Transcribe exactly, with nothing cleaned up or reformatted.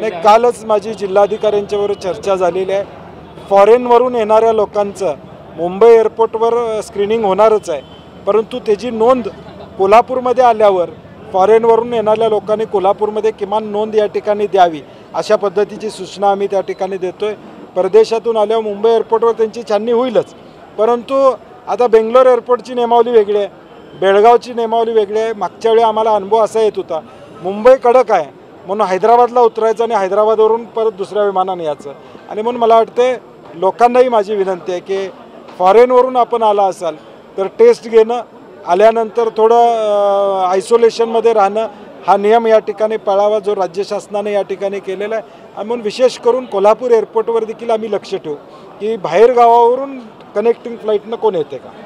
नाही, कालच माझी जिल्हाधिकाऱ्यांच्यावर चर्चा झालेली आहे। फॉरेनवरून येणाऱ्या लोकांचं मुंबई एअरपोर्टवर स्क्रीनिंग होणारच आहे, परंतु त्याची नोंद कोल्हापूरमध्ये आल्यावर फॉरेनवरून येणाऱ्या लोकांनी कोल्हापूरमध्ये किमान नोंद या ठिकाणी द्यावी, अशा पद्धतीची सूचना आम्ही त्या ठिकाणी देतोय। परदेशातून आल्यावर मुंबई एअरपोर्टवर त्यांची छाननी होईलच, परंतु आता बेंगलोर एअरपोर्टची नेमावली वेगळी आहे, बेळगावची नेमावली वेगळी आहे। मागच्या वेळी आम्हाला अनुभव असा येत होता, मुंबई कडक आहे म्हणून हैदराबादला उतरायचं आणि हैदराबादवरून परत दुसऱ्या विमानाने यायचं। आणि म्हणून मला वाटते लोकांनाही माझी विनंती आहे की फॉरेनवरून आपण आला असाल तर टेस्ट घेणं, आल्यानंतर थोडं आयसोलेशनमध्ये राहणं, हा नियम या ठिकाणी पाळावा जो राज्य शासनाने या ठिकाणी केलेला आहे। आणि म्हणून विशेष करून कोल्हापूर एअरपोर्टवर देखील आम्ही लक्ष ठेवू की बाहेर गावावरून कनेक्टिंग फ्लाईटनं कोण येते का।